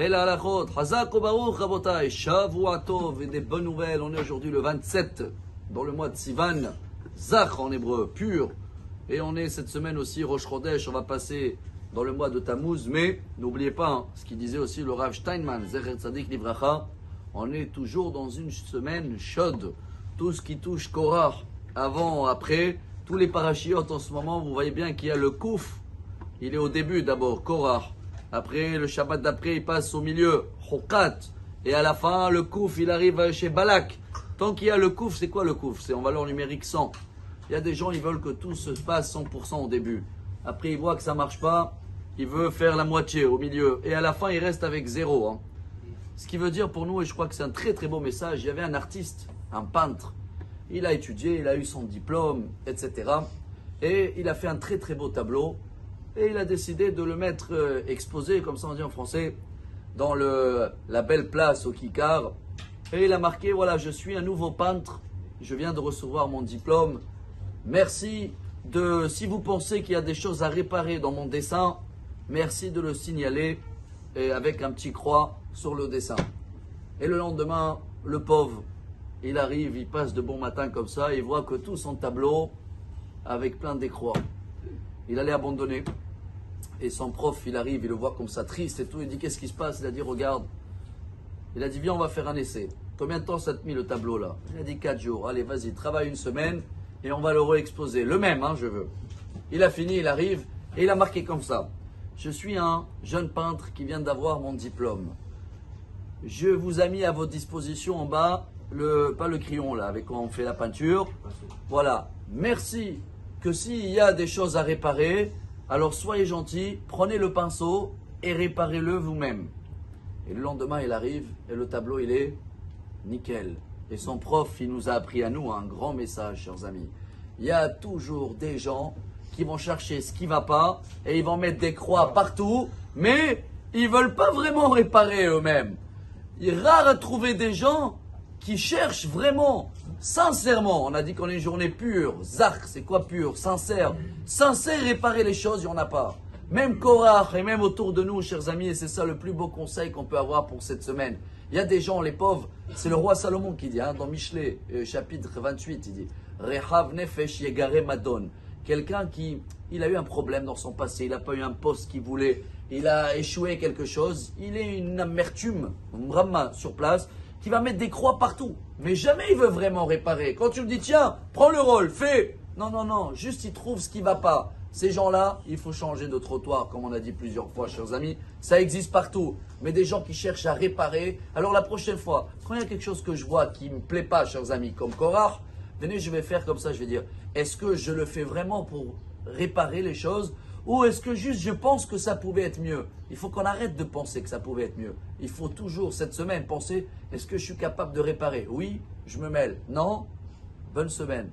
Et la halachot, Hazak o Baruch Rabotai, Shavoua Tov, et des bonnes nouvelles. On est aujourd'hui le 27, dans le mois de Sivan, Zach en hébreu, pur. Et on est cette semaine aussi Rosh Chodesh, on va passer dans le mois de Tammuz. Mais n'oubliez pas hein, ce qu'il disait aussi le Rav Steinman, Zecher Tzadik Livracha, on est toujours dans une semaine chaude. Tout ce qui touche Korah, avant, après, tous les parachiotes en ce moment, vous voyez bien qu'il y a le kouf. Il est au début d'abord, Korah. Après, le Shabbat d'après, il passe au milieu, Chokat. Et à la fin, le kouf, il arrive chez Balak. Tant qu'il y a le kouf, c'est quoi le kouf? C'est en valeur numérique 100. Il y a des gens, ils veulent que tout se passe 100% au début. Après, ils voient que ça ne marche pas. Ils veulent faire la moitié au milieu. Et à la fin, ils restent avec zéro. Hein. Ce qui veut dire pour nous, et je crois que c'est un très très beau message, il y avait un artiste, un peintre. Il a étudié, il a eu son diplôme, etc. Et il a fait un très très beau tableau. Et il a décidé de le mettre exposé, comme ça on dit en français, dans la belle place au Kikar. Et il a marqué, voilà, je suis un nouveau peintre, je viens de recevoir mon diplôme. Merci de, si vous pensez qu'il y a des choses à réparer dans mon dessin, merci de le signaler et avec un petit croix sur le dessin. Et le lendemain, le pauvre, il arrive, il passe de bon matin comme ça, il voit que tout son tableau, avec plein de croix, il allait abandonner. Et son prof, il arrive, il le voit comme ça, triste et tout. Il dit, qu'est-ce qui se passe? Il a dit, regarde. Il a dit, viens, on va faire un essai. Combien de temps ça te met le tableau là? Il a dit, 4 jours. Allez, vas-y, travaille une semaine et on va le re-exposer. Le même, hein, je veux. Il a fini, il arrive et il a marqué comme ça. Je suis un jeune peintre qui vient d'avoir mon diplôme. Je vous ai mis à votre disposition en bas, pas le crayon là, avec quoi on fait la peinture. Voilà, merci. Que s'il y a des choses à réparer, alors soyez gentils, prenez le pinceau et réparez-le vous-même. Et le lendemain, il arrive et le tableau, il est nickel. Et son prof, il nous a appris à nous un grand message, chers amis. Il y a toujours des gens qui vont chercher ce qui ne va pas et ils vont mettre des croix partout, mais ils ne veulent pas vraiment réparer eux-mêmes. Il est rare à trouver des gens qui cherchent vraiment, sincèrement. On a dit qu'on est une journée pure. Zark, c'est quoi pur? Sincère. Sincère, réparer les choses, il n'y en a pas. Même Korah et même autour de nous, chers amis, et c'est ça le plus beau conseil qu'on peut avoir pour cette semaine. Il y a des gens, les pauvres, c'est le roi Salomon qui dit, hein, dans Michelet, chapitre 28, il dit « Rehav nefesh yegare madon ». Quelqu'un qui, il a eu un problème dans son passé, il n'a pas eu un poste qu'il voulait, il a échoué quelque chose, il est une amertume, mramma sur place, qui va mettre des croix partout. Mais jamais il veut vraiment réparer. Quand tu lui dis, tiens, prends le rôle, fais. Non, non, non, juste il trouve ce qui ne va pas. Ces gens-là, il faut changer de trottoir, comme on a dit plusieurs fois, chers amis. Ça existe partout. Mais des gens qui cherchent à réparer. Alors la prochaine fois, quand il y a quelque chose que je vois qui ne me plaît pas, chers amis, comme Korah, venez, je vais faire comme ça, je vais dire, est-ce que je le fais vraiment pour réparer les choses? Ou est-ce que juste je pense que ça pouvait être mieux? Il faut qu'on arrête de penser que ça pouvait être mieux. Il faut toujours cette semaine penser, est-ce que je suis capable de réparer? Oui, je me mêle. Non? Bonne semaine.